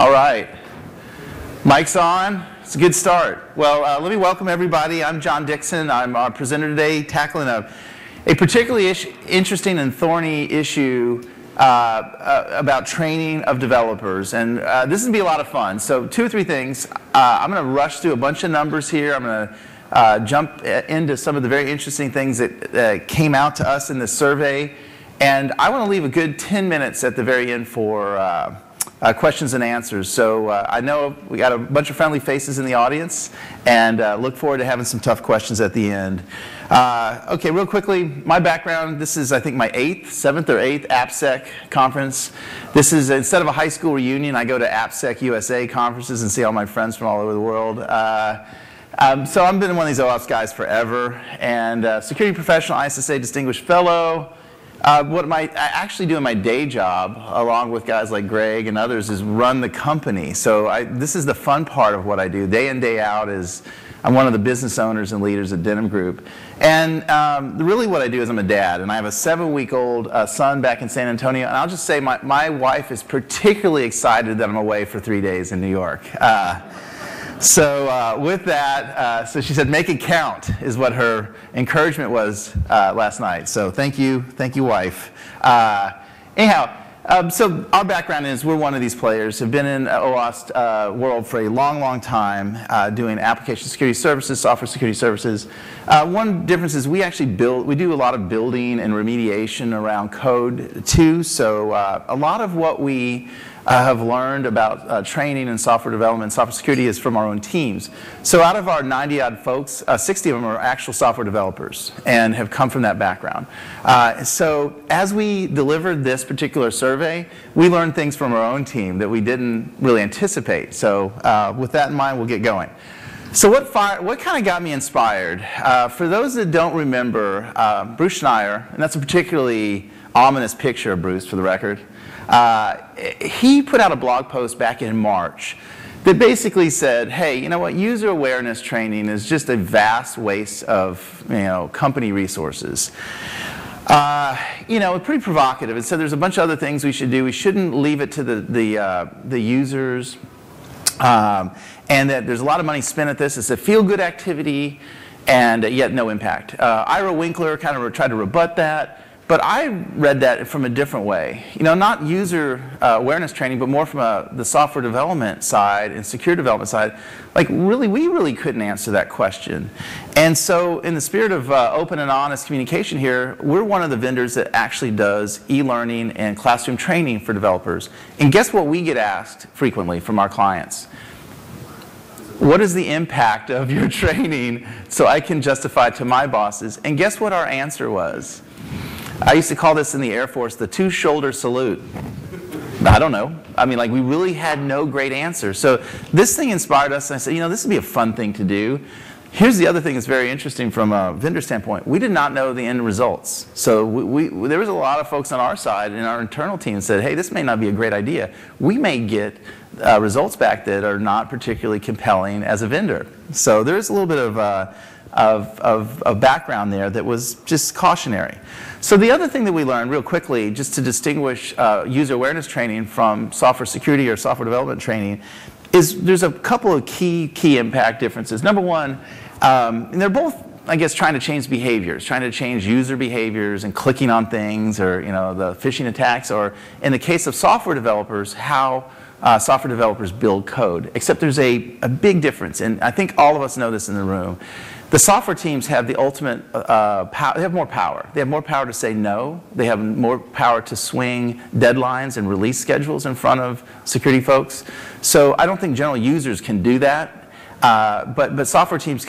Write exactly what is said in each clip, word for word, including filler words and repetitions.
All right. Mic's on. It's a good start. Well, uh, let me welcome everybody. I'm John Dickson. I'm our presenter today, tackling a, a particularly issue, interesting and thorny issue uh, uh, about training of developers. And uh, this is going to be a lot of fun. So two or three things. Uh, I'm going to rush through a bunch of numbers here. I'm going to uh, jump into some of the very interesting things that uh, came out to us in this survey. And I want to leave a good ten minutes at the very end for uh, uh, questions and answers. So uh, I know we got a bunch of friendly faces in the audience, and uh, look forward to having some tough questions at the end. Uh, okay, real quickly, my background. This is, I think, my eighth, seventh or eighth AppSec conference. This is, instead of a high school reunion, I go to AppSec U S A conferences and see all my friends from all over the world. Uh, um, so I've been one of these OWASP guys forever, and uh, security professional, I S S A Distinguished Fellow. Uh, what my, I actually do in my day job, along with guys like Greg and others, is run the company. So I, this is the fun part of what I do. Day in, day out is I'm one of the business owners and leaders at Denim Group. And um, really what I do is I'm a dad. And I have a seven-week-old uh, son back in San Antonio. And I'll just say my, my wife is particularly excited that I'm away for three days in New York. Uh, So uh, with that, uh, so she said, make it count, is what her encouragement was uh, last night. So thank you, thank you, wife. Uh, anyhow, um, so our background is we're one of these players, have been in OWASP uh, world for a long, long time, uh, doing application security services, software security services. Uh, one difference is we actually build, we do a lot of building and remediation around code too. So uh, a lot of what we I have learned about uh, training and software development, software security, is from our own teams. So out of our ninety-odd folks, uh, sixty of them are actual software developers and have come from that background. Uh, so as we delivered this particular survey, we learned things from our own team that we didn't really anticipate. So uh, with that in mind, we'll get going. So what, fire, what kind of got me inspired? Uh, for those that don't remember, uh, Bruce Schneier, and that's a particularly ominous picture of Bruce, for the record. Uh, he put out a blog post back in March that basically said, hey, you know what, user awareness training is just a vast waste of, you know, company resources. Uh, you know, pretty provocative. It said there's a bunch of other things we should do. We shouldn't leave it to the, the, uh, the users. Um, and that there's a lot of money spent at this. It's a feel-good activity and yet no impact. Uh, Ira Winkler kind of tried to rebut that. But I read that from a different way, you know, not user uh, awareness training, but more from a, the software development side and secure development side. Like, really, we really couldn't answer that question. And so in the spirit of uh, open and honest communication here, we're one of the vendors that actually does e-learning and classroom training for developers. And guess what we get asked frequently from our clients? What is the impact of your training, so I can justify to my bosses? And guess what our answer was? I used to call this in the Air Force the two-shoulder salute. I don't know. I mean, like, we really had no great answer. So this thing inspired us, and I said, you know, this would be a fun thing to do. Here's the other thing that's very interesting from a vendor standpoint. We did not know the end results. So we, we, there was a lot of folks on our side and our internal team said, hey, this may not be a great idea. We may get uh, results back that are not particularly compelling as a vendor. So there's a little bit of uh, Of, of, of background there that was just cautionary. So the other thing that we learned real quickly, just to distinguish uh, user awareness training from software security or software development training, is there's a couple of key, key impact differences. Number one, um, and they're both, I guess, trying to change behaviors, trying to change user behaviors and clicking on things, or, you know, the phishing attacks, or in the case of software developers, how Uh, software developers build code, except there's a, a big difference, and I think all of us know this in the room. The software teams have the ultimate, uh, power, they have more power. They have more power to say no. They have more power to swing deadlines and release schedules in front of security folks. So I don't think general users can do that, uh, but, but software teams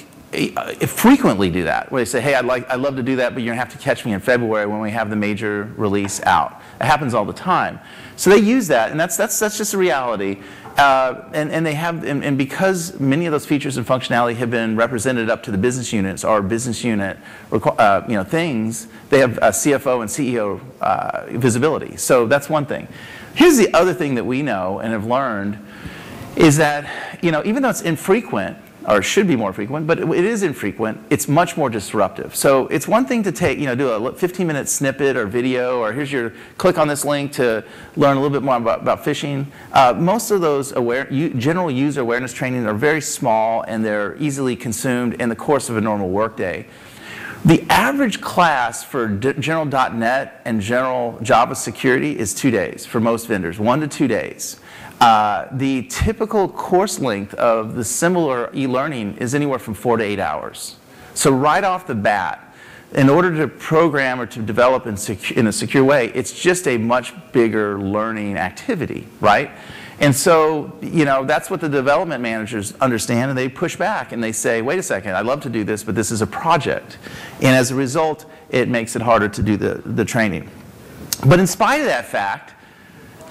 frequently do that, where they say, hey, I'd, like, I'd love to do that, but you're going to have to catch me in February when we have the major release out. It happens all the time. So they use that, and that's, that's, that's just a reality. Uh, and, and, they have, and, and because many of those features and functionality have been represented up to the business units or business unit uh, you know, things, they have uh, C F O and C E O uh, visibility. So that's one thing. Here's the other thing that we know and have learned is that, you know, even though it's infrequent, or should be more frequent, but it, it is infrequent. It's much more disruptive. So it's one thing to take, you know, do a fifteen minute snippet or video, or here's your, click on this link to learn a little bit more about, about phishing. Uh, most of those aware, general user awareness training are very small, and they're easily consumed in the course of a normal workday. The average class for general dot net and general Java security is two days for most vendors, one to two days. Uh, the typical course length of the similar e-learning is anywhere from four to eight hours. So right off the bat, in order to program or to develop in, secu in a secure way, it's just a much bigger learning activity, right? And so, you know, that's what the development managers understand, and they push back and they say, wait a second, I'd love to do this, but this is a project. And as a result, it makes it harder to do the, the training. But in spite of that fact,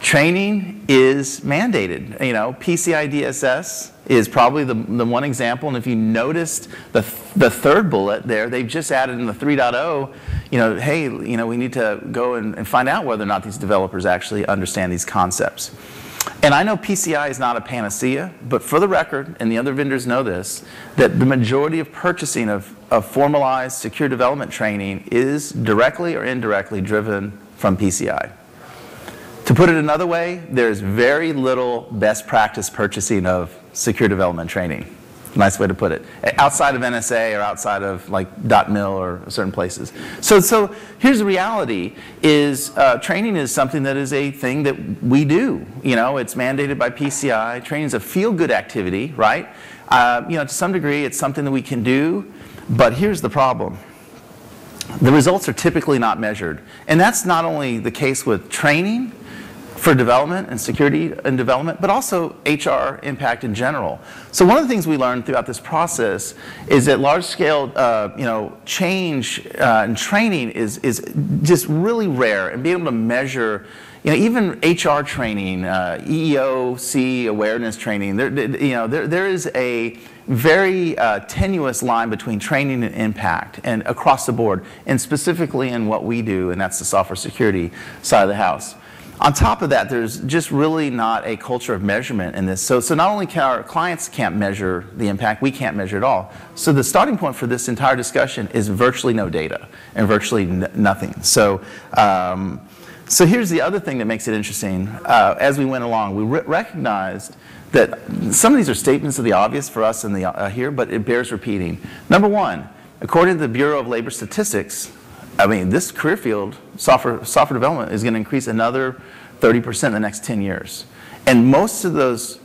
training is mandated. You know, P C I D S S is probably the, the one example, and if you noticed the, th the third bullet there, they've just added in the three point oh, you know, hey, you know, we need to go and, and find out whether or not these developers actually understand these concepts. And I know P C I is not a panacea, but for the record, and the other vendors know this, that the majority of purchasing of, of formalized secure development training is directly or indirectly driven from P C I. To put it another way, there's very little best practice purchasing of secure development training. Nice way to put it. Outside of N S A or outside of like .mil or certain places. So, so here's the reality: is uh, training is something that is a thing that we do. You know, it's mandated by P C I. Training is a feel-good activity, right? Uh, you know, to some degree, it's something that we can do. But here's the problem: the results are typically not measured, and that's not only the case with training for development and security and development, but also H R impact in general. So one of the things we learned throughout this process is that large-scale, uh, you know, change uh, and training is is just really rare, and being able to measure, you know, even H R training, uh, E E O C awareness training. There, you know, there there is a very uh, tenuous line between training and impact, and across the board, and specifically in what we do, and that's the software security side of the house. On top of that, there's just really not a culture of measurement in this. So, so not only can our clients can't measure the impact, we can't measure it all. So the starting point for this entire discussion is virtually no data and virtually n nothing. So, um, so here's the other thing that makes it interesting. Uh, as we went along, we re recognized that some of these are statements of the obvious for us in the, uh, here, but it bears repeating. Number one, according to the Bureau of Labor Statistics, I mean, this career field, software, software development, is going to increase another thirty percent in the next ten years. And most of those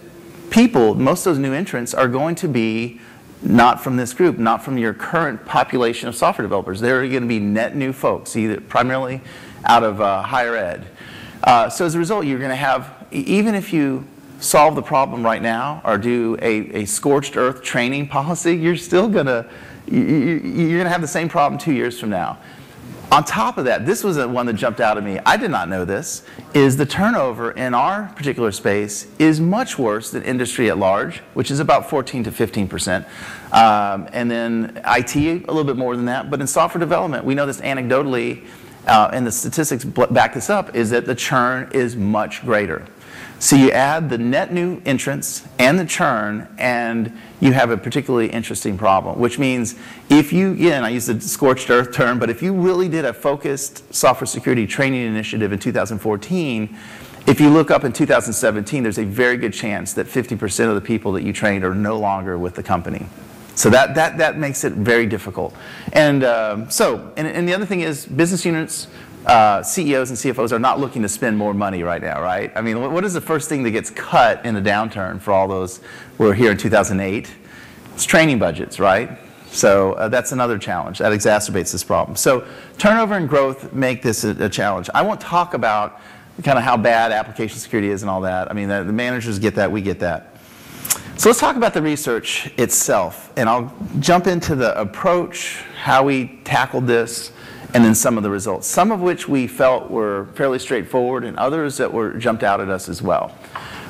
people, most of those new entrants are going to be not from this group, not from your current population of software developers. They're going to be net new folks, either primarily out of uh, higher ed. Uh, so as a result, you're going to have, even if you solve the problem right now or do a, a scorched earth training policy, you're still going to, you're going to have the same problem two years from now. On top of that, this was the one that jumped out at me. I did not know this, is the turnover in our particular space is much worse than industry at large, which is about fourteen to fifteen percent. Um, and then I T, a little bit more than that. But in software development, we know this anecdotally, uh, and the statistics back this up, is that the churn is much greater. So you add the net new entrants and the churn, and you have a particularly interesting problem, which means if you, again, I use the scorched earth term, but if you really did a focused software security training initiative in two thousand fourteen, if you look up in two thousand seventeen, there's a very good chance that fifty percent of the people that you trained are no longer with the company. So that, that, that makes it very difficult. And um, so, and, and the other thing is business units, Uh, C E Os and C F Os are not looking to spend more money right now, right? I mean, what is the first thing that gets cut in a downturn for all those who were here in two thousand eight? It's training budgets, right? So uh, that's another challenge. That exacerbates this problem. So turnover and growth make this a, a challenge. I won't talk about kind of how bad application security is and all that. I mean, the, the managers get that. We get that. So let's talk about the research itself. And I'll jump into the approach, how we tackled this, and then some of the results, some of which we felt were fairly straightforward and others that were jumped out at us as well.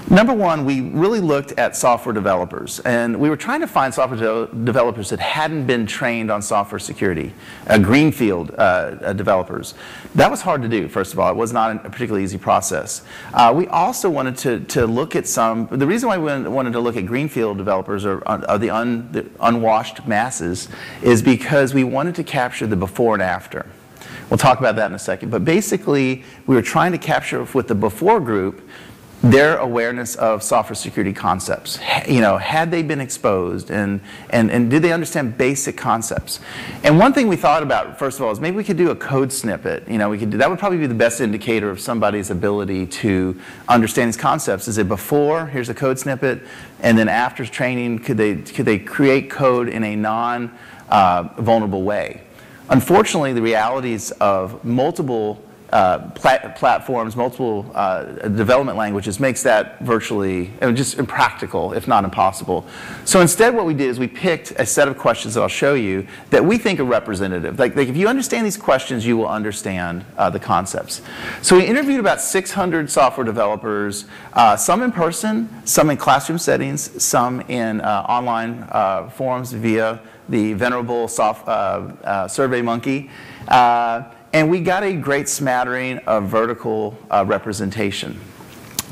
Number one, we really looked at software developers, and we were trying to find software de developers that hadn't been trained on software security, uh, greenfield uh, uh, developers. That was hard to do, first of all. It was not a particularly easy process. Uh, we also wanted to, to look at some, the reason why we wanted to look at greenfield developers or, or the, un, the unwashed masses is because we wanted to capture the before and after. We'll talk about that in a second, but basically we were trying to capture with the before group their awareness of software security concepts. You know, had they been exposed and, and, and did they understand basic concepts? And one thing we thought about, first of all, is maybe we could do a code snippet. You know, we could do, that would probably be the best indicator of somebody's ability to understand these concepts. Is it before, here's a code snippet, and then after training, could they, could they create code in a non, uh, vulnerable way? Unfortunately, the realities of multiple Uh, plat platforms, multiple uh, development languages makes that virtually uh, just impractical, if not impossible. So instead what we did is we picked a set of questions that I'll show you that we think are representative. Like, like if you understand these questions, you will understand uh, the concepts. So we interviewed about six hundred software developers, uh, some in person, some in classroom settings, some in uh, online uh, forums via the venerable soft, uh, uh, SurveyMonkey. Uh, And we got a great smattering of vertical uh, representation.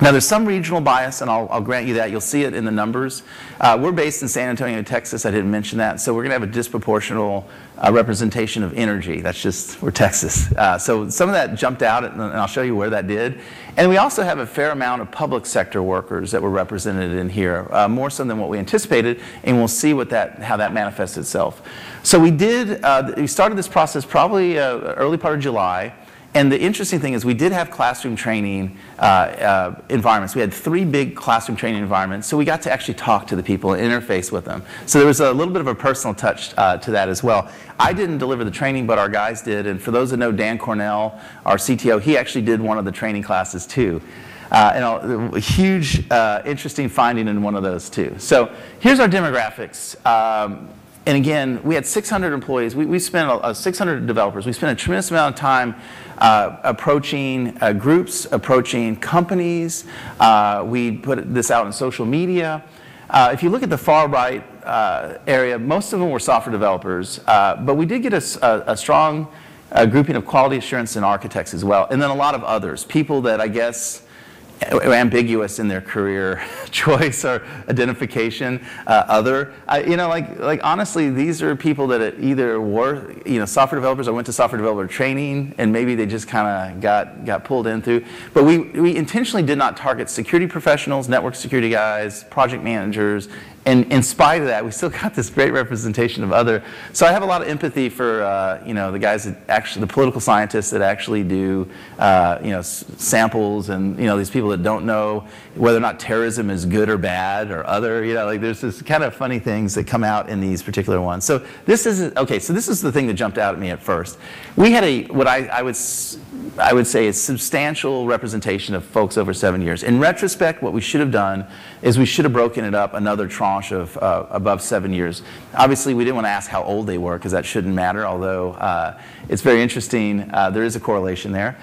Now there's some regional bias, and I'll, I'll grant you that. You'll see it in the numbers. Uh, we're based in San Antonio, Texas. I didn't mention that. So we're going to have a disproportional uh, representation of energy. That's just, we're Texas. Uh, so some of that jumped out, and I'll show you where that did. And we also have a fair amount of public sector workers that were represented in here, uh, more so than what we anticipated, and we'll see what that, how that manifests itself. So we did, uh, we started this process probably uh, early part of July. And the interesting thing is we did have classroom training uh, uh, environments. We had three big classroom training environments, so we got to actually talk to the people and interface with them. So there was a little bit of a personal touch uh, to that as well. I didn't deliver the training, but our guys did. And for those that know Dan Cornell, our C T O, he actually did one of the training classes too. Uh, and I'll, a huge, uh, interesting finding in one of those too. So here's our demographics. Um, And again, we had six hundred employees. We, we spent uh, six hundred developers. We spent a tremendous amount of time uh, approaching uh, groups, approaching companies. Uh, we put this out on social media. Uh, if you look at the far right uh, area, most of them were software developers. Uh, but we did get a, a, a strong uh, grouping of quality assurance and architects as well. And then a lot of others, people that I guess ambiguous in their career choice or identification, uh, other, I, you know, like like honestly, these are people that either were, you know, software developers. I went to software developer training, and maybe they just kind of got got pulled in through. But we we intentionally did not target security professionals, network security guys, project managers. And in spite of that, we still got this great representation of other. So I have a lot of empathy for uh, you know, the guys that actually, the political scientists that actually do uh, you know, s samples, and you know, these people that don't know whether or not terrorism is good or bad or other. You know, like there's this kind of funny things that come out in these particular ones. So this is okay. So this is the thing that jumped out at me at first. We had a what I, I would I would say a substantial representation of folks over seven years. In retrospect, what we should have done is we should have broken it up another tranche of uh, above seven years. Obviously, we didn't want to ask how old they were because that shouldn't matter, although uh, it's very interesting. Uh, there is a correlation there.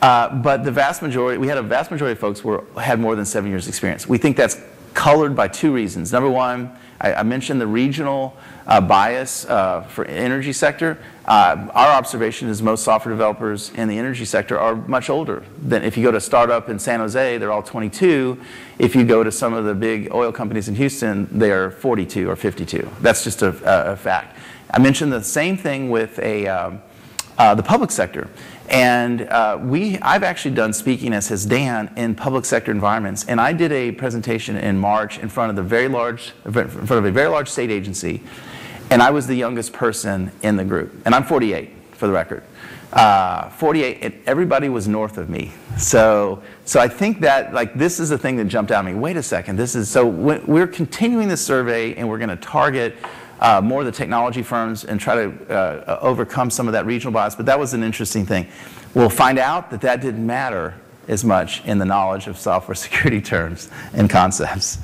Uh, but the vast majority, we had a vast majority of folks were, had more than seven years experience. We think that's colored by two reasons. Number one, I, I mentioned the regional uh, bias uh, for energy sector. Uh, our observation is most software developers in the energy sector are much older than if you go to a startup in San Jose, they're all twenty-two. If you go to some of the big oil companies in Houston, they are forty-two or fifty-two. That's just a, a fact. I mentioned the same thing with a, um, uh, the public sector. And uh, we, I've actually done speaking, as has Dan, in public sector environments. And I did a presentation in March in front of the very large, in front of a very large state agency. And I was the youngest person in the group. And I'm forty-eight, for the record. Uh, forty-eight, and everybody was north of me. So, so I think that, like, this is the thing that jumped out at me. Wait a second, this is, so we're continuing this survey, and we're gonna target uh, more of the technology firms and try to uh, overcome some of that regional bias. But that was an interesting thing. We'll find out that that didn't matter as much in the knowledge of software security terms and concepts.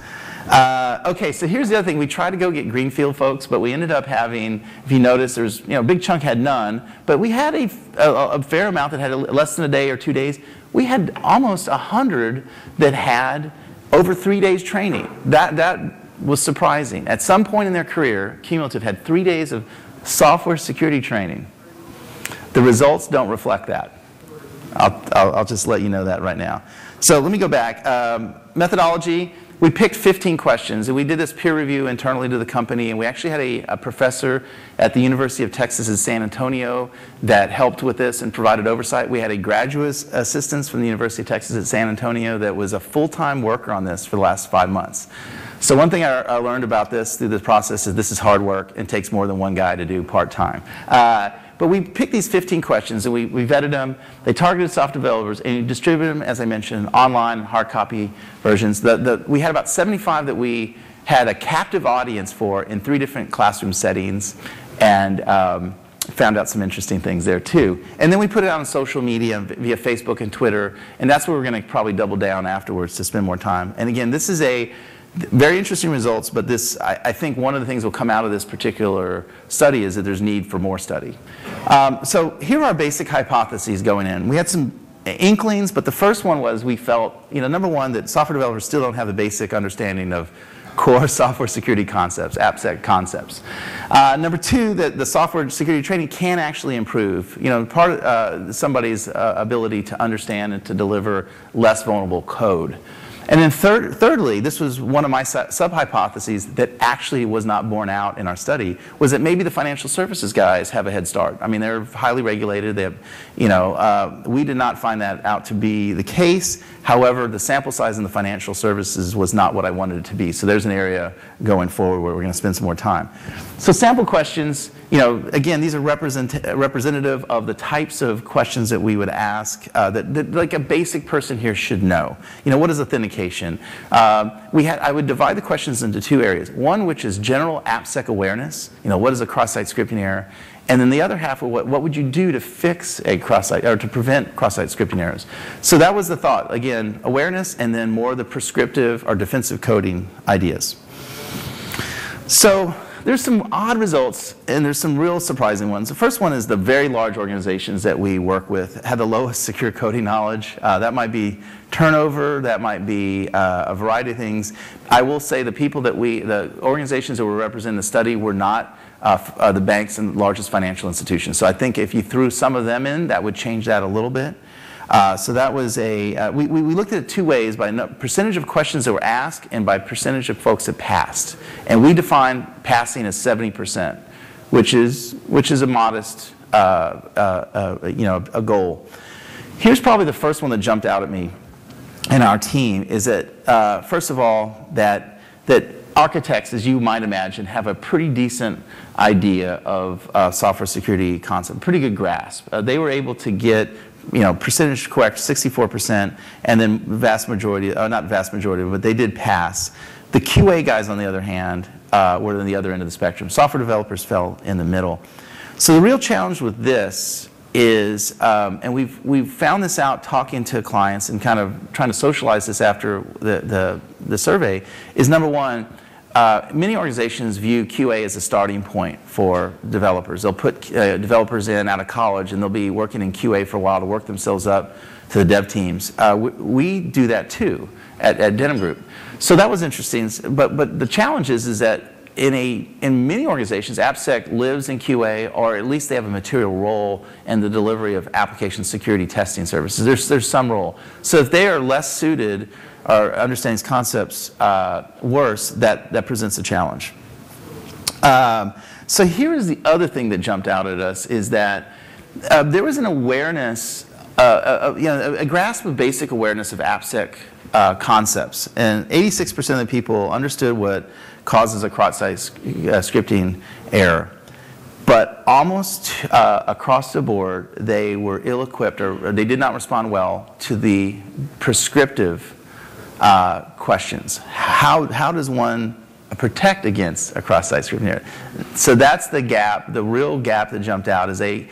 Uh, okay, so here's the other thing. We tried to go get greenfield folks, but we ended up having, if you notice, there's, you know, a big chunk had none, but we had a, a, a fair amount that had a, less than a day or two days. We had almost one hundred that had over three days training. That, that was surprising. At some point in their career, Cumulative had three days of software security training. The results don't reflect that. I'll, I'll, I'll just let you know that right now. So let me go back. Um, methodology, we picked fifteen questions, and we did this peer review internally to the company, and we actually had a, a professor at the University of Texas at San Antonio that helped with this and provided oversight. We had a graduate assistant from the University of Texas at San Antonio that was a full-time worker on this for the last five months. So one thing I, I learned about this through this process is this is hard work and takes more than one guy to do part-time. Uh, But we picked these fifteen questions, and we, we vetted them. They targeted soft developers, and you distributed them, as I mentioned, online and hard copy versions. The, the, we had about seventy-five that we had a captive audience for in three different classroom settings, and um, found out some interesting things there, too. And then we put it out on social media via Facebook and Twitter, and that's where we're going to probably double down afterwards to spend more time. And again, this is a very interesting results, but this, I, I think one of the things that will come out of this particular study is that there's need for more study. Um, so here are our basic hypotheses going in. We had some inklings, but the first one was we felt, you know, number one, that software developers still don't have a basic understanding of core software security concepts, AppSec concepts. Uh, number two, that the software security training can actually improve, you know, part of uh, somebody's uh, ability to understand and to deliver less vulnerable code. And then third, thirdly, this was one of my sub-hypotheses that actually was not borne out in our study, was that maybe the financial services guys have a head start. I mean, they're highly regulated. They have, you know, uh, we did not find that out to be the case. However, the sample size in the financial services was not what I wanted it to be. So there's an area going forward where we're going to spend some more time. So sample questions, you know, again, these are represent representative of the types of questions that we would ask uh, that, that like a basic person here should know. You know, what is authentication? Um, we had, I would divide the questions into two areas. One, which is general AppSec awareness. You know, what is a cross-site scripting error? And then the other half, of what, what would you do to fix a cross-site, or to prevent cross-site scripting errors? So that was the thought. Again, awareness, and then more of the prescriptive or defensive coding ideas. So there's some odd results, and there's some real surprising ones. The first one is the very large organizations that we work with have the lowest secure coding knowledge. Uh, that might be turnover, that might be uh, a variety of things. I will say the people that we, the organizations that were represented in the study were not uh, uh, the banks and largest financial institutions. So I think if you threw some of them in, that would change that a little bit. Uh, so that was a, uh, we, we looked at it two ways, by percentage of questions that were asked and by percentage of folks that passed. And we defined passing as seventy percent, which is, which is a modest, uh, uh, uh, you know, a goal. Here's probably the first one that jumped out at me and our team is that, uh, first of all, that, that architects, as you might imagine, have a pretty decent idea of uh, software security concept, pretty good grasp. Uh, they were able to get, you know, percentage correct, sixty-four percent, and then vast majority, uh, not vast majority, but they did pass. The Q A guys, on the other hand, uh, were on the other end of the spectrum. Software developers fell in the middle. So the real challenge with this is, um, and we've, we've found this out talking to clients and kind of trying to socialize this after the, the, the survey, is number one, Uh, many organizations view Q A as a starting point for developers. They'll put uh, developers in out of college, and they'll be working in Q A for a while to work themselves up to the dev teams. Uh, we, we do that, too, at, at Denim Group. So that was interesting. But, but the challenge is, is that in, a, in many organizations, AppSec lives in Q A, or at least they have a material role in the delivery of application security testing services. There's, there's some role. So if they are less suited or understands concepts uh, worse, that, that presents a challenge. Um, so here is the other thing that jumped out at us, is that uh, there was an awareness, uh, a, you know, a grasp of basic awareness of AppSec uh, concepts. And eighty-six percent of the people understood what causes a cross-site sc uh, scripting error. But almost uh, across the board, they were ill-equipped, or, or they did not respond well to the prescriptive Uh, questions. How, how does one protect against a cross-site scripting error? So that's the gap, the real gap that jumped out is a,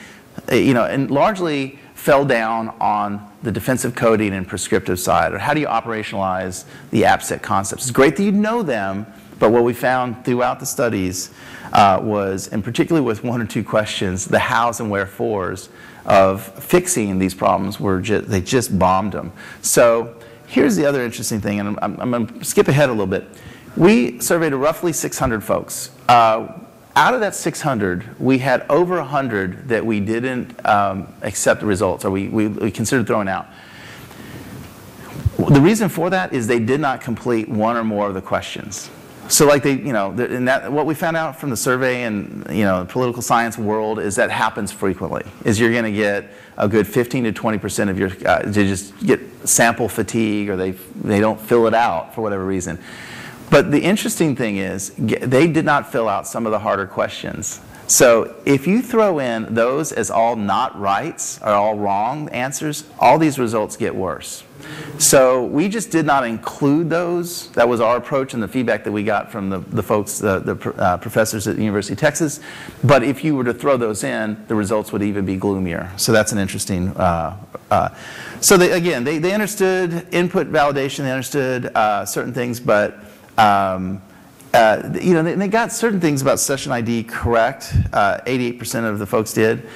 a, you know, and largely fell down on the defensive coding and prescriptive side, or how do you operationalize the AppSec concepts? It's great that you know them, but what we found throughout the studies uh, was, and particularly with one or two questions, the hows and wherefores of fixing these problems were just, they just bombed them. So Here's the other interesting thing, and I'm, I'm going to skip ahead a little bit. We surveyed roughly six hundred folks. Uh, out of that six hundred, we had over one hundred that we didn't um, accept the results, or we, we, we considered throwing out. The reason for that is they did not complete one or more of the questions. So like they, you know, and that, what we found out from the survey and, you know, the political science world is that happens frequently, is you're going to get a good fifteen to twenty percent of your, uh, they just get sample fatigue, or they, they don't fill it out for whatever reason. But the interesting thing is they did not fill out some of the harder questions. So if you throw in those as all not rights or all wrong answers, all these results get worse. So we just did not include those. That was our approach and the feedback that we got from the, the folks, the, the uh, professors at the University of Texas. But if you were to throw those in, the results would even be gloomier. So that's an interesting, uh, uh, so they, again, they, they understood input validation, they understood uh, certain things, but Um, uh, you know, they, they got certain things about session I D correct. Uh, eighty-eight percent of the folks did.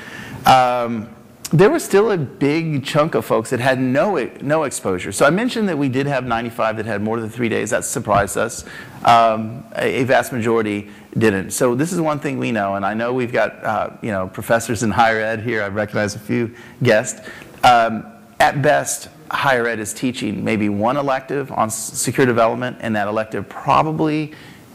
Um, there was still a big chunk of folks that had no no exposure. So I mentioned that we did have ninety-five that had more than three days. That surprised us. Um, a, a vast majority didn't. So this is one thing we know, and I know we've got uh, you know, professors in higher ed here. I recognize a few guests. Um, at best, higher ed is teaching maybe one elective on secure development, and that elective probably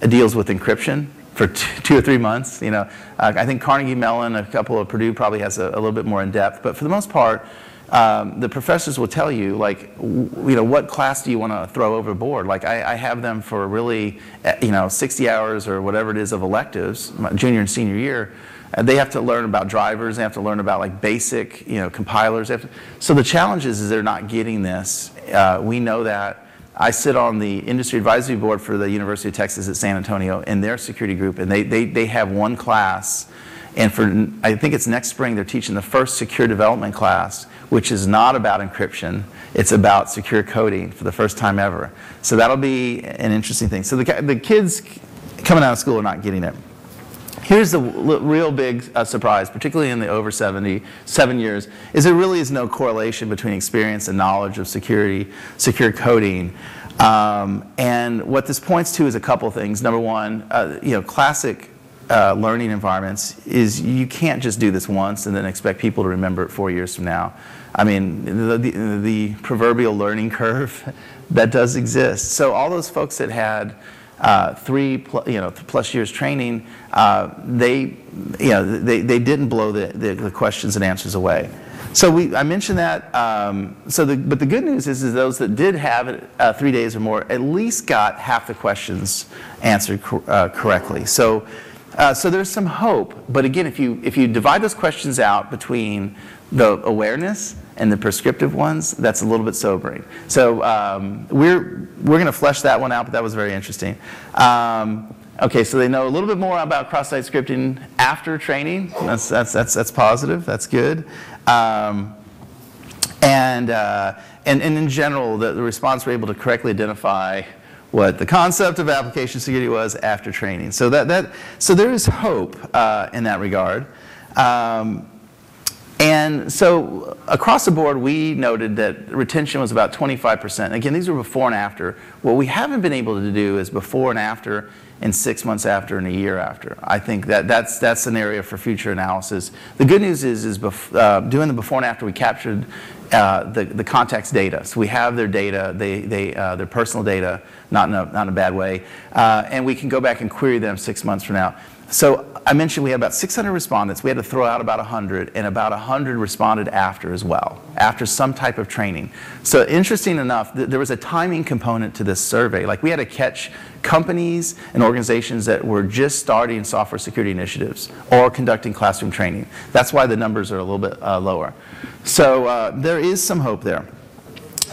deals with encryption for two or three months. You know, uh, I think Carnegie Mellon, a couple of Purdue probably has a, a little bit more in depth, but for the most part, um, the professors will tell you, like, w you know, what class do you want to throw overboard? Like, I, I have them for really, you know, sixty hours or whatever it is of electives, junior and senior year. They have to learn about drivers. They have to learn about like basic, you know, compilers. They have to, so the challenge is, is they're not getting this. Uh, we know that. I sit on the industry advisory board for the University of Texas at San Antonio and their security group, and they they they have one class, and for I think it's next spring they're teaching the first secure development class, which is not about encryption. It's about secure coding for the first time ever. So that'll be an interesting thing. So the the kids coming out of school are not getting it. Here's the real big uh, surprise, particularly in the over seventy-seven years, is there really is no correlation between experience and knowledge of security, secure coding. Um, and what this points to is a couple things. Number one, uh, you know, classic uh, learning environments is you can't just do this once and then expect people to remember it four years from now. I mean, the, the, the proverbial learning curve, that does exist. So all those folks that had Uh, three plus, you know, plus years training, uh, they, you know, they, they didn't blow the, the, the questions and answers away. So we, I mentioned that. Um, so, the, but the good news is, is those that did have it uh, three days or more at least got half the questions answered cor uh, correctly. So, uh, so there's some hope. But again, if you if you divide those questions out between the awareness and the prescriptive ones, that's a little bit sobering. So um, we're, we're going to flesh that one out, but that was very interesting. Um, okay, so they know a little bit more about cross-site scripting after training. That's, that's, that's, that's positive. That's good. Um, and, uh, and, and in general, the, the response were able to correctly identify what the concept of application security was after training. So, that, that, so there is hope uh, in that regard. Um, And so across the board, we noted that retention was about twenty-five percent. Again, these are before and after. What we haven't been able to do is before and after, and six months after, and a year after. I think that that's, that's an area for future analysis. The good news is, is bef uh, doing the before and after, we captured uh, the, the contact's data. So we have their data, they, they, uh, their personal data, not in a, not in a bad way. Uh, and we can go back and query them six months from now. So I mentioned we had about six hundred respondents. We had to throw out about one hundred, and about one hundred responded after as well, after some type of training. So interesting enough, th there was a timing component to this survey. Like, we had to catch companies and organizations that were just starting software security initiatives or conducting classroom training. That's why the numbers are a little bit uh, lower. So uh, there is some hope there.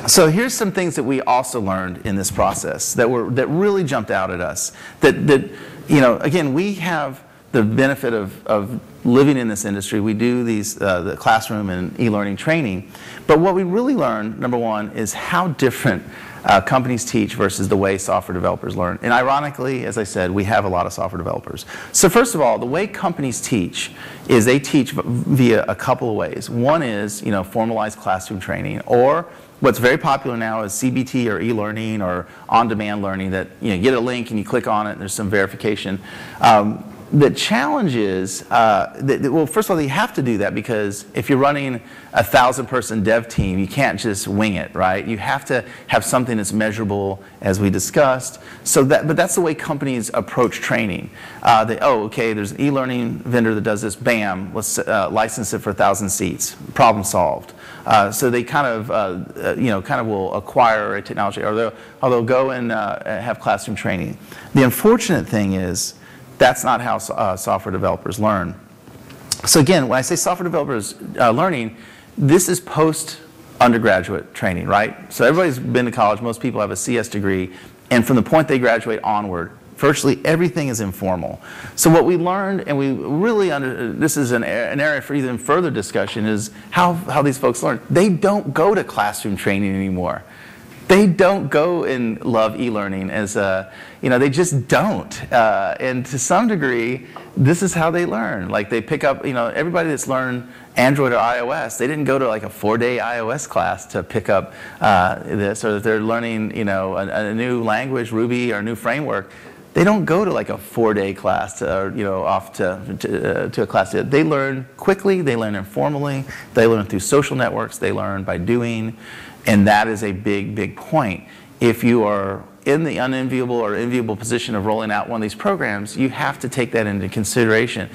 So here's some things that we also learned in this process that were that really jumped out at us. That that you know, again, we have the benefit of, of living in this industry. We do these uh, the classroom and e-learning training, but what we really learned, number one, is how different uh, companies teach versus the way software developers learn. And ironically, as I said, we have a lot of software developers. So first of all, the way companies teach is they teach via a couple of ways. One is, you know, formalized classroom training, or What's very popular now is C B T or e-learning or on-demand learning that, you know, you get a link and you click on it and there's some verification. Um, the challenge is, uh, that, that, well, first of all, you have to do that because if you're running a thousand person dev team, you can't just wing it, right? You have to have something that's measurable, as we discussed. So that, but that's the way companies approach training. Uh, they, oh, okay, there's an e-learning vendor that does this, bam, let's uh, license it for a thousand seats, problem solved. Uh, so they kind of, uh, you know, kind of will acquire a technology, or they'll, or they'll go and uh, have classroom training. The unfortunate thing is that's not how uh, software developers learn. So again, when I say software developers uh, learning, this is post-undergraduate training, right? So everybody's been to college. Most people have a C S degree. And from the point they graduate onward, virtually everything is informal. So what we learned, and we really, under, this is an, an area for even further discussion, is how, how these folks learn. They don't go to classroom training anymore. They don't go and love e-learning as a, you know, they just don't. Uh, and to some degree, this is how they learn. Like they pick up, you know, everybody that's learned Android or iOS, they didn't go to like a four-day iOS class to pick up uh, this, or that they're learning, you know, a, a new language, Ruby, or a new framework. They don't go to like a four-day class to, or, you know, off to, to, uh, to a class. They learn quickly, they learn informally, they learn through social networks, they learn by doing, and that is a big, big point. If you are in the unenviable or enviable position of rolling out one of these programs, you have to take that into consideration.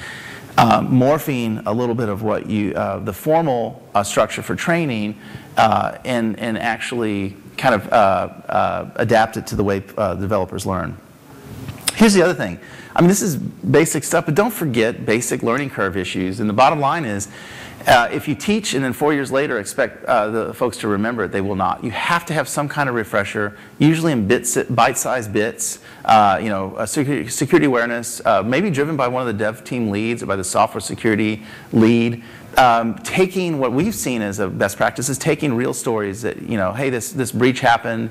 Uh, morphing a little bit of what you, uh, the formal uh, structure for training uh, and, and actually kind of uh, uh, adapt it to the way uh, developers learn. Here's the other thing. I mean, this is basic stuff, but don't forget basic learning curve issues. And the bottom line is, uh, if you teach and then four years later expect uh, the folks to remember it, they will not. You have to have some kind of refresher, usually in bits, bite-sized bits, uh, you know, uh, security, security awareness, uh, maybe driven by one of the dev team leads or by the software security lead. Um, taking what we've seen as a best practice is taking real stories that, you know, hey, this, this breach happened.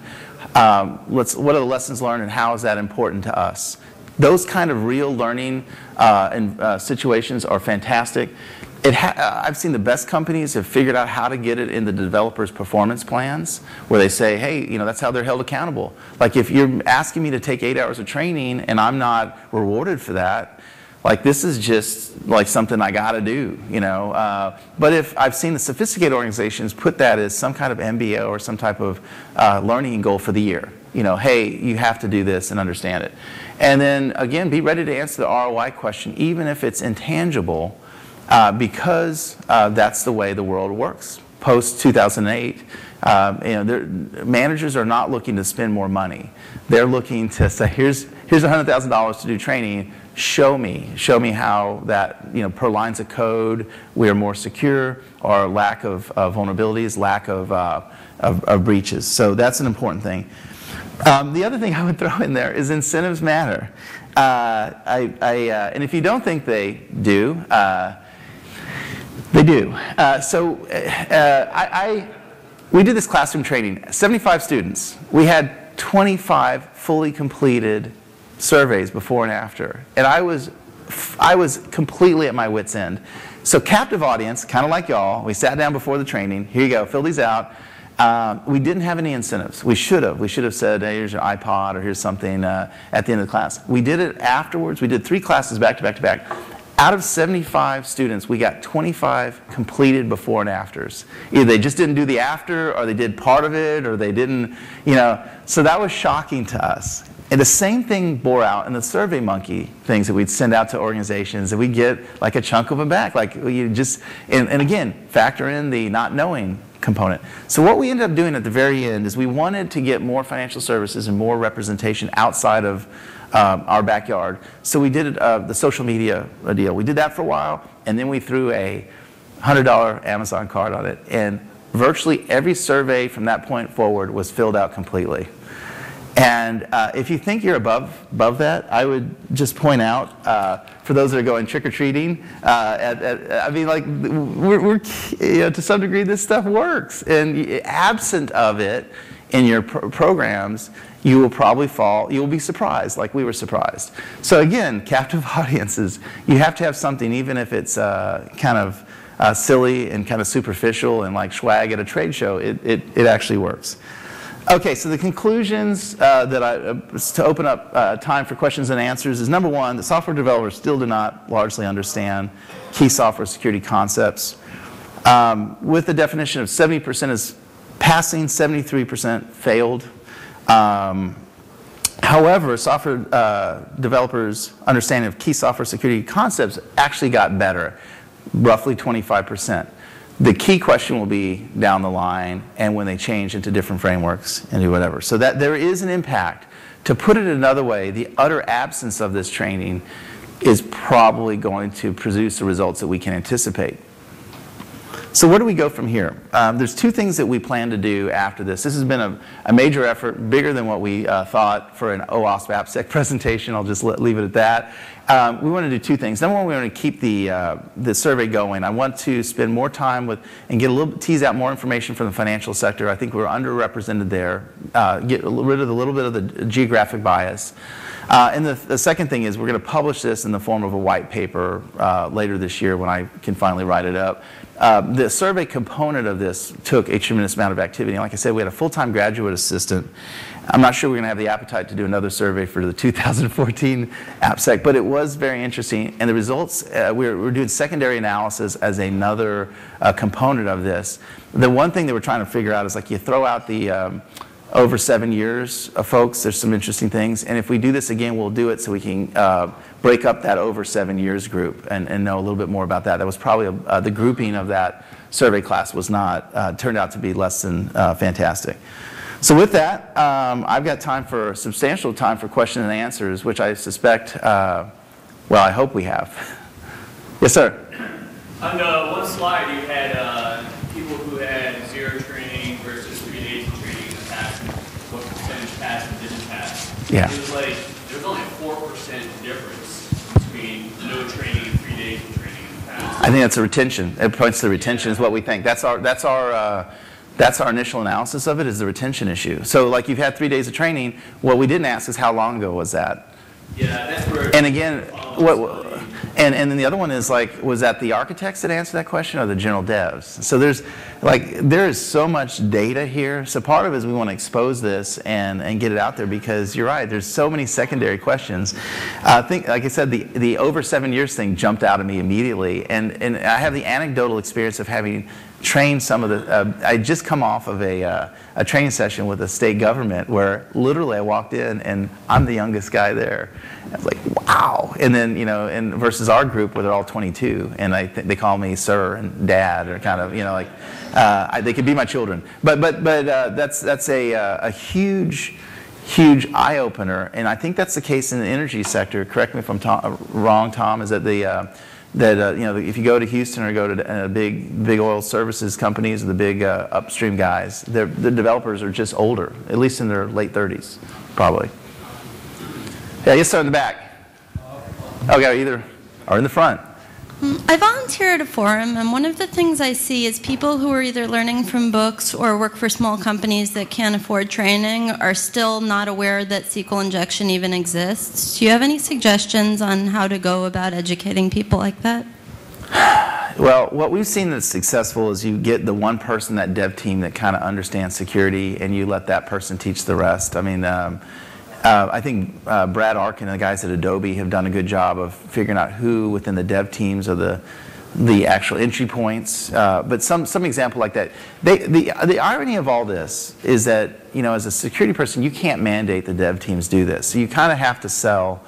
Um, let's, what are the lessons learned and how is that important to us? Those kind of real learning uh, and, uh, situations are fantastic. It ha I've seen the best companies have figured out how to get it in the developer's performance plans where they say, hey, you know, that's how they're held accountable. Like if you're asking me to take eight hours of training and I'm not rewarded for that, like this is just like something I gotta do, you know. Uh, but if I've seen the sophisticated organizations put that as some kind of M B O or some type of uh, learning goal for the year. You know, hey, you have to do this and understand it. And then again, be ready to answer the R O I question, even if it's intangible, uh, because uh, that's the way the world works. Post two thousand eight, um, you know, managers are not looking to spend more money. They're looking to say, here's here's one hundred thousand dollars to do training. Show me, show me how that, you know, per lines of code we are more secure, or lack of, of vulnerabilities, lack of, uh, of, of breaches. So that's an important thing. Um, the other thing I would throw in there is incentives matter. Uh, I, I, uh, and if you don't think they do, uh, they do. Uh, so uh, I, I, we did this classroom training, seventy-five students. We had twenty-five fully completed surveys before and after, and I was, I was completely at my wit's end. So captive audience, kind of like y'all, we sat down before the training. Here you go, fill these out. Uh, we didn't have any incentives. We should have. We should have said, hey, here's your iPod or here's something uh, at the end of the class. We did it afterwards. We did three classes back to back to back. Out of seventy-five students, we got twenty-five completed before and afters. Either they just didn't do the after, or they did part of it, or they didn't, you know. So that was shocking to us. And the same thing bore out in the SurveyMonkey things that we'd send out to organizations, that we get like a chunk of them back. Like you just, and, and again, factor in the not knowing component. So what we ended up doing at the very end is we wanted to get more financial services and more representation outside of um, our backyard. So we did uh, the social media deal. We did that for a while, and then we threw a one hundred dollar Amazon card on it. And virtually every survey from that point forward was filled out completely. And uh, if you think you're above, above that, I would just point out, uh, for those that are going trick-or-treating, uh, at, at, I mean, like, we're, we're, you know, to some degree, this stuff works. And absent of it in your pro programs, you will probably fall, you'll be surprised, like we were surprised. So again, captive audiences, you have to have something, even if it's uh, kind of uh, silly and kind of superficial and like swag at a trade show, it, it, it actually works. Okay, so the conclusions uh, that I, uh, to open up uh, time for questions and answers is, number one, that software developers still do not largely understand key software security concepts. Um, with the definition of seventy percent is passing, seventy-three percent failed. Um, however, software uh, developers' understanding of key software security concepts actually got better, roughly twenty-five percent. The key question will be down the line and when they change into different frameworks and do whatever. So that there is an impact. To put it another way, the utter absence of this training is probably going to produce the results that we can anticipate. So where do we go from here? Um, there's two things that we plan to do after this. This has been a, a major effort, bigger than what we uh, thought for an OWASP AppSec presentation. I'll just let, leave it at that. Um, we want to do two things. Number one, we want to keep the, uh, the survey going. I want to spend more time with and get a little, tease out more information from the financial sector. I think we're underrepresented there. Uh, get rid of a little bit of the geographic bias. Uh, and the, the second thing is we're going to publish this in the form of a white paper uh, later this year when I can finally write it up. Uh, the survey component of this took a tremendous amount of activity. Like I said, we had a full-time graduate assistant. I'm not sure we're going to have the appetite to do another survey for the two thousand fourteen AppSec, but it was very interesting. And the results, uh, we're, we're doing secondary analysis as another uh, component of this. The one thing that we're trying to figure out is, like, you throw out the um, over seven years of folks, there's some interesting things. And if we do this again, we'll do it so we can uh, break up that over seven years group and, and know a little bit more about that. That was probably, a, uh, the grouping of that survey class was not, uh, turned out to be less than uh, fantastic. So with that, um, I've got time for, substantial time for question and answers, which I suspect, uh, well, I hope we have. Yes, sir? On uh, one slide, you had uh, people who had zero training versus three days of training in the past, what percentage passed and didn't pass. Yeah. It was like, there was only a four percent difference between no training and three days of training in the past. I think that's a retention. It points to the retention, yeah, is what we think. That's our, that's our, uh, that's our initial analysis of it, is the retention issue. So, like, you've had three days of training. What we didn't ask is how long ago was that? Yeah, that's where. And again, what? And and then the other one is, like, was that the architects that answered that question or the general devs? So there's, like, there is so much data here. So part of it is we want to expose this and and get it out there, because you're right. There's so many secondary questions. I uh, think, like I said, the the over seven years thing jumped out at me immediately, and and I have the anecdotal experience of having trained some of the, uh, I just come off of a, uh, a training session with the state government where literally I walked in and I'm the youngest guy there. I was like, wow. And then, you know, and versus our group where they're all twenty-two and I th they call me sir and dad, or kind of, you know, like, uh, I, they could be my children. But, but, but uh, that's, that's a, uh, a huge, huge eye-opener. And I think that's the case in the energy sector. Correct me if I'm to wrong, Tom, is that the, uh, that uh, you know, if you go to Houston or go to uh, big big oil services companies, or the big uh, upstream guys, the developers are just older, at least in their late thirties, probably. Yeah, yes, sir, in the back. Okay, either or in the front. I volunteer at a forum, and one of the things I see is people who are either learning from books or work for small companies that can't afford training are still not aware that S Q L injection even exists. Do you have any suggestions on how to go about educating people like that? Well, what we've seen that's successful is you get the one person, that dev team, that kind of understands security, and you let that person teach the rest. I mean, um, Uh, I think uh, Brad Arkin and the guys at Adobe have done a good job of figuring out who within the dev teams are the the actual entry points. Uh, but some some example like that. They, the the irony of all this is that, you know, as a security person, you can't mandate the dev teams do this. So you kind of have to sell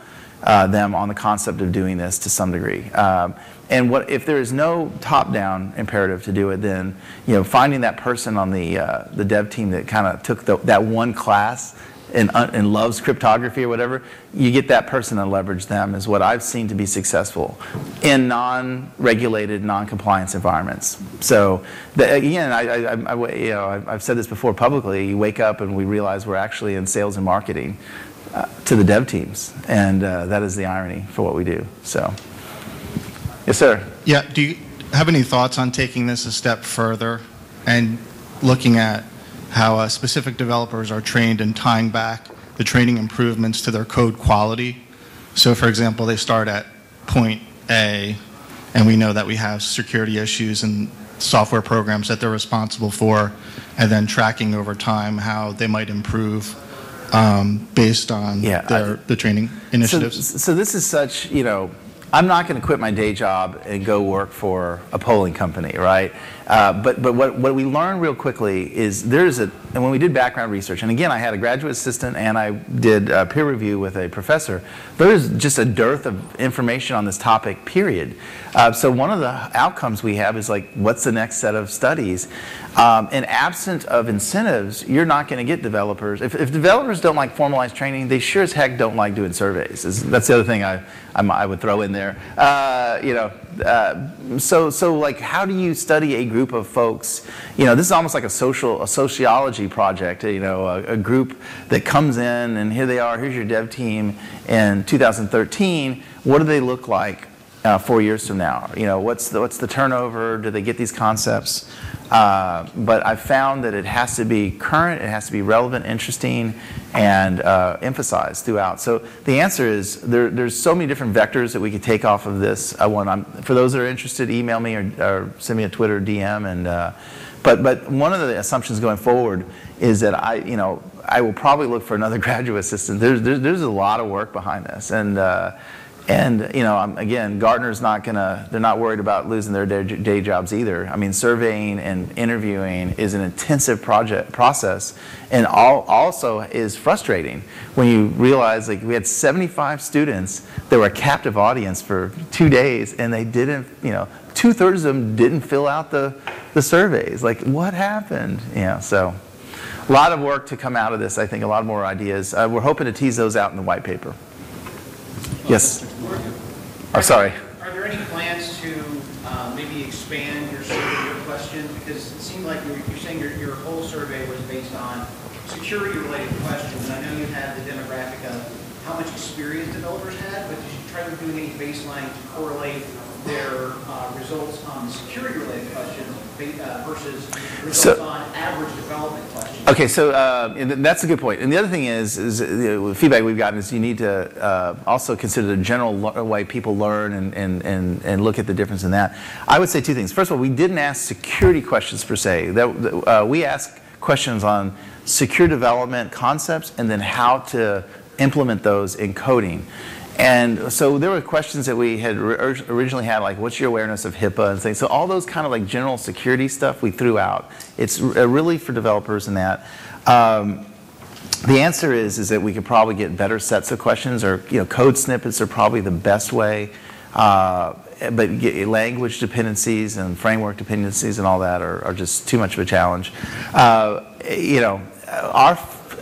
uh, them on the concept of doing this to some degree. Um, and what if there is no top-down imperative to do it? Then, you know, finding that person on the uh, the dev team that kind of took the, that one class And, and loves cryptography or whatever, you get that person and leverage them, is what I've seen to be successful in non-regulated, non-compliance environments. So the, again, I, I, I, you know, I've said this before publicly, you wake up and we realize we're actually in sales and marketing uh, to the dev teams, and uh, that is the irony for what we do. So, yes, sir? Yeah, do you have any thoughts on taking this a step further and looking at how uh, specific developers are trained and tying back the training improvements to their code quality? So, for example, they start at point A and we know that we have security issues and software programs that they're responsible for, and then tracking over time how they might improve um, based on yeah, their, I, the training initiatives. So, so this is such, you know, I'm not going to quit my day job and go work for a polling company, right? Uh, but but what, what we learned real quickly is there's a, and when we did background research, and again, I had a graduate assistant and I did a peer review with a professor, there's just a dearth of information on this topic, period. Uh, so one of the outcomes we have is like, what's the next set of studies? Um, and absent of incentives, you're not going to get developers. If, if developers don't like formalized training, they sure as heck don't like doing surveys. That's the other thing I, I, I would throw in there. Uh, you know, uh, so, so like, how do you study a group of folks? You know, this is almost like a social, a sociology project, you know, a, a group that comes in and here they are, here's your dev team in two thousand thirteen. What do they look like uh, four years from now? You know, what's the, what's the turnover? Do they get these concepts? Uh, but I found that it has to be current, it has to be relevant, interesting, and uh, emphasized throughout. So the answer is there, there's so many different vectors that we could take off of this. I want, I'm, for those that are interested, email me or, or send me a Twitter D M. And uh, but but one of the assumptions going forward is that I you know I will probably look for another graduate assistant. There's there's, there's a lot of work behind this, and. Uh, And, you know, I'm, again, Gartner's not going to, they're not worried about losing their day, day jobs either. I mean, surveying and interviewing is an intensive project process, and all, also is frustrating when you realize, like, we had seventy-five students that were a captive audience for two days, and they didn't, you know, two-thirds of them didn't fill out the, the surveys. Like, what happened? You know, so a lot of work to come out of this, I think, a lot more ideas. Uh, we're hoping to tease those out in the white paper. Yes. I'm sorry. Are there any plans to uh, maybe expand your survey your question? Because it seemed like you're, you're saying your, your whole survey was based on security-related questions. And I know you had the demographic of how much experience developers had, but you should try to do any baseline to correlate their uh, results on security-related questions uh, versus results so, on average development questions. Okay, so uh, and that's a good point. And the other thing is, is the feedback we've gotten is you need to uh, also consider the general way people learn and, and, and, and look at the difference in that. I would say two things. First of all, we didn't ask security questions per se. That, uh, we asked questions on secure development concepts and then how to implement those in coding. And so there were questions that we had originally had, like, what's your awareness of HIPAA and things. So all those kind of like general security stuff we threw out. It's really for developers and that. Um, the answer is is that we could probably get better sets of questions, or you know, code snippets are probably the best way. Uh, but language dependencies and framework dependencies and all that are, are just too much of a challenge. Uh, you know, our.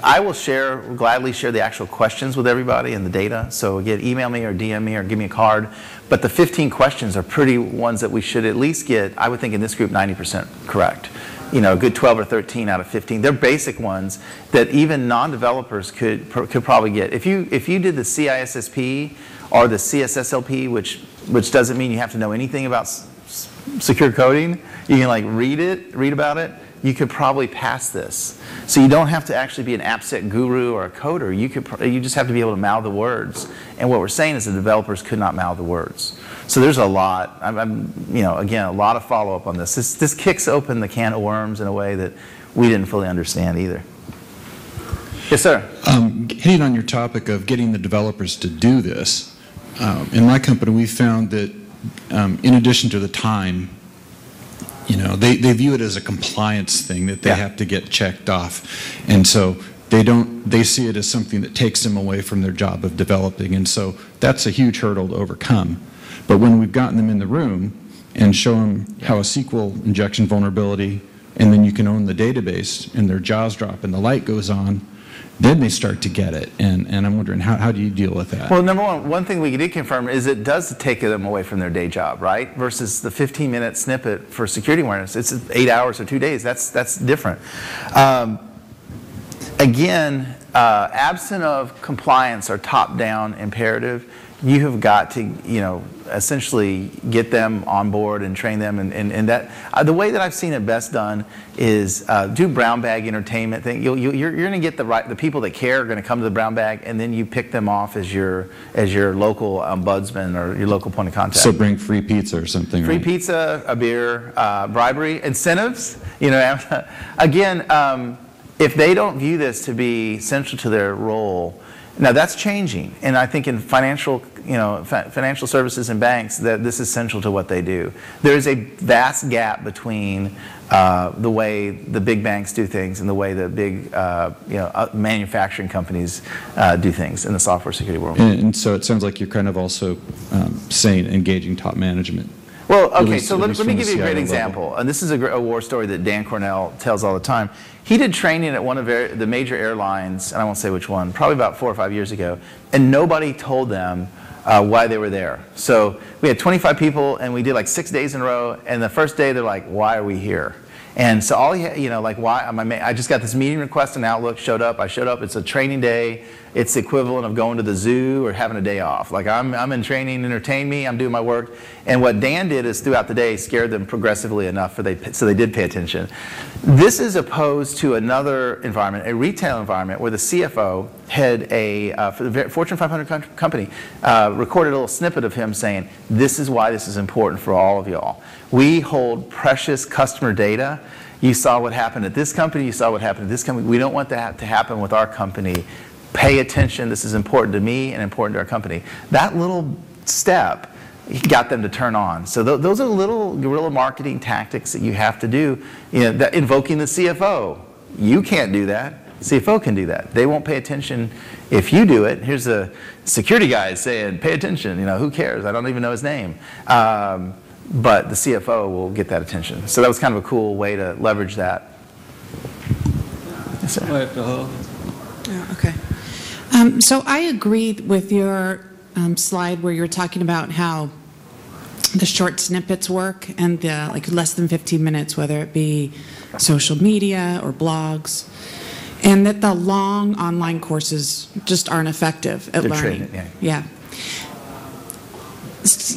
I will share, gladly share the actual questions with everybody and the data. So again, email me or D M me or give me a card. But the fifteen questions are pretty ones that we should at least get, I would think in this group, ninety percent correct. You know, a good twelve or thirteen out of fifteen. They're basic ones that even non-developers could, could probably get. If you, if you did the C I S S P or the C S S L P, which, which doesn't mean you have to know anything about s secure coding, you can like read it, read about it. You could probably pass this. So you don't have to actually be an AppSec guru or a coder. You could, you just have to be able to mouth the words. And what we're saying is the developers could not mouth the words. So there's a lot. I'm, I'm you know, again, a lot of follow-up on this. This this kicks open the can of worms in a way that we didn't fully understand either. Yes, sir. Um, hitting on your topic of getting the developers to do this, um, in my company we found that um, in addition to the time. You know, they, they view it as a compliance thing that they yeah. have to get checked off. And so they don't, they see it as something that takes them away from their job of developing. And so that's a huge hurdle to overcome. But when we've gotten them in the room and show them how a S Q L injection vulnerability, and then you can own the database, and their jaws drop and the light goes on, then they start to get it. And, and I'm wondering, how, how do you deal with that? Well, number one, one thing we did confirm is it does take them away from their day job, right? Versus the fifteen-minute snippet for security awareness. It's eight hours or two days. That's, that's different. Um, again, uh, absent of compliance or top-down imperative, you have got to, you know, essentially get them on board and train them. And, and, and that uh, the way that I've seen it best done is uh, do brown bag entertainment thing. You'll, you'll, you're you're going to get the right the people that care are going to come to the brown bag, and then you pick them off as your as your local ombudsman or your local point of contact. So bring free pizza or something. Free right? pizza, a beer, uh, bribery, incentives. You know, again, um, if they don't view this to be central to their role. Now that's changing, and I think in financial, you know, fi financial services and banks, that this is central to what they do. There is a vast gap between uh, the way the big banks do things and the way the big, uh, you know, uh, manufacturing companies uh, do things in the software security world. And, and so it sounds like you're kind of also um, saying engaging top management. Well, okay, least, so let, let me give you a great example, level. And this is a, a war story that Dan Cornell tells all the time. He did training at one of the major airlines, and I won't say which one, probably about four or five years ago, and nobody told them uh, why they were there. So we had twenty-five people, and we did like six days in a row, and the first day they're like, why are we here? And so all you, you know, like why, am I, I just got this meeting request in Outlook, showed up, I showed up, it's a training day, it's the equivalent of going to the zoo or having a day off. Like I'm, I'm in training, entertain me, I'm doing my work. And what Dan did is throughout the day scared them progressively enough for they, so they did pay attention. This is opposed to another environment, a retail environment where the C F O had a uh, for the Fortune five hundred company uh, recorded a little snippet of him saying, this is why this is important for all of y'all. We hold precious customer data. You saw what happened at this company, you saw what happened at this company. We don't want that to happen with our company. Pay attention, this is important to me and important to our company. That little step got them to turn on. So th those are little guerrilla marketing tactics that you have to do. You know, that invoking the C F O. You can't do that. C F O can do that. They won't pay attention if you do it. Here's a security guy saying, pay attention. You know, who cares? I don't even know his name. Um, but the C F O will get that attention. So that was kind of a cool way to leverage that. Yes, sir. Oh, okay. Um, so I agreed with your um, slide where you were talking about how the short snippets work and the like less than fifteen minutes, whether it be social media or blogs, and that the long online courses just aren't effective at They're learning. Trained, yeah.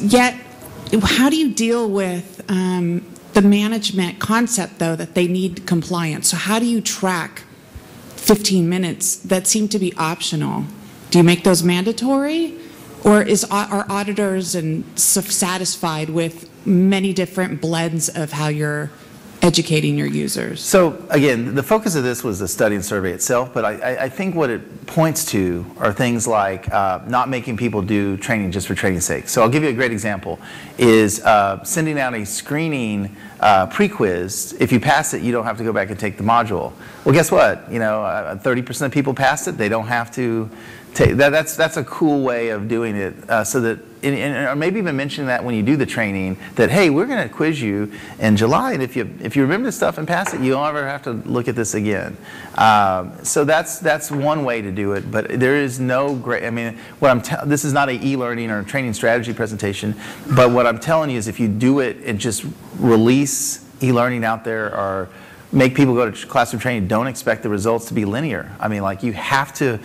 yeah. Yet, how do you deal with um, the management concept, though, that they need compliance? So how do you track fifteen minutes that seem to be optional? Do you make those mandatory, or is, are auditors and satisfied with many different blends of how you're educating your users? So again, the focus of this was the study and survey itself, but I, I think what it points to are things like uh, not making people do training just for training's sake. So I'll give you a great example, is uh, sending out a screening uh, pre-quiz. If you pass it, you don't have to go back and take the module. Well, guess what? You know, thirty percent of people pass it. They don't have to take that. That's, that's a cool way of doing it, uh, so that And, and, or maybe even mention that when you do the training, that hey, we're going to quiz you in July, and if you if you remember this stuff and pass it, you don't ever have to look at this again. Um, so that's that's one way to do it. But there is no great. I mean, what I'm te this is not an e-learning or a training strategy presentation. But what I'm telling you is, if you do it and just release e-learning out there, or make people go to classroom training, don't expect the results to be linear. I mean, like you have to.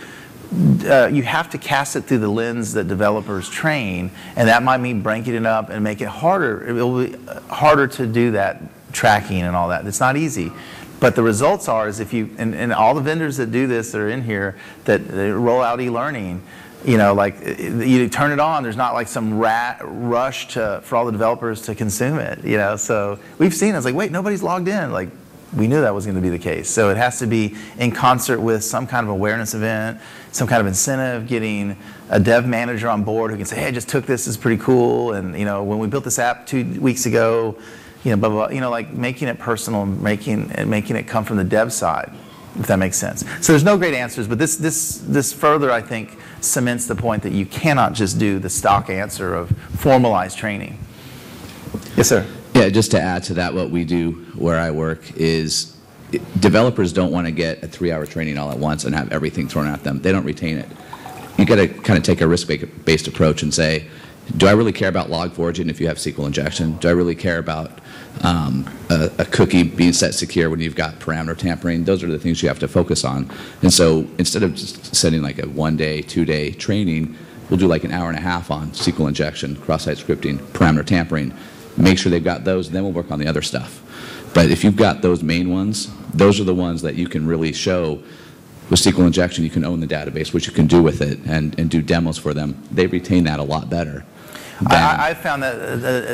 Uh, you have to cast it through the lens that developers train, and that might mean breaking it up and make it harder. It will be harder to do that tracking and all that. It's not easy. But the results are is if you, and, and all the vendors that do this that are in here, that, that roll out e-learning, you know, like you turn it on, there's not like some rat rush to, for all the developers to consume it, you know. So we've seen it. It's like, wait, nobody's logged in. Like, we knew that was going to be the case. So it has to be in concert with some kind of awareness event, some kind of incentive, getting a dev manager on board who can say, hey, I just took this, it's pretty cool. And, you know, when we built this app two weeks ago, you know, blah, blah, blah, you know, like making it personal, making it, making it come from the dev side, if that makes sense. So there's no great answers, but this, this, this further, I think, cements the point that you cannot just do the stock answer of formalized training. Yes, sir. Yeah, just to add to that, what we do where I work is developers don't want to get a three-hour training all at once and have everything thrown at them. They don't retain it. You've got to kind of take a risk-based approach and say, do I really care about log forging if you have S Q L injection? Do I really care about um, a, a cookie being set secure when you've got parameter tampering. Those are the things you have to focus on. And so instead of just setting like a one-day, two-day training, we'll do like an hour and a half on S Q L injection, cross-site scripting, parameter tampering. Make sure they've got those, and then we'll work on the other stuff. But if you've got those main ones, those are the ones that you can really show. With S Q L injection, you can own the database, what you can do with it, and, and do demos for them. They retain that a lot better. I, I found that,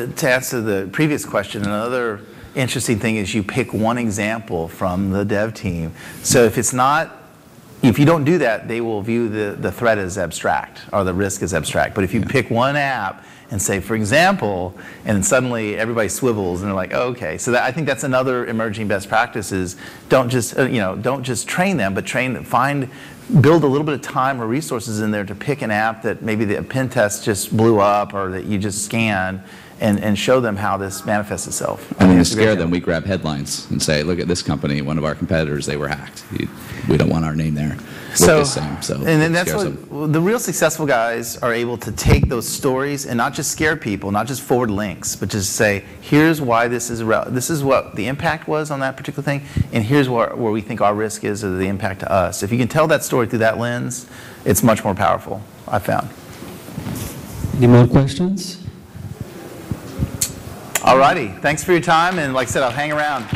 uh, to answer the previous question, another interesting thing is you pick one example from the dev team. So if it's not, if you don't do that, they will view the, the threat as abstract or the risk as abstract. But if you yeah. pick one app and say, for example, and suddenly everybody swivels and they're like, oh, okay. So that, I think that's another emerging best practice is don't just, uh, you know, don't just train them, but train them, find, build a little bit of time or resources in there to pick an app that maybe the pen test just blew up or that you just scanned and, and show them how this manifests itself. I mean, to scare them, we grab headlines and say, look at this company, one of our competitors, they were hacked. We don't want our name there. So, same, so and then that's what them. The real successful guys are able to take those stories and not just scare people, not just forward links, but just say, here's why this is, this is what the impact was on that particular thing, and here's where, where we think our risk is or the impact to us. If you can tell that story through that lens, it's much more powerful, I found. Any more questions? All righty. Thanks for your time, and like I said, I'll hang around.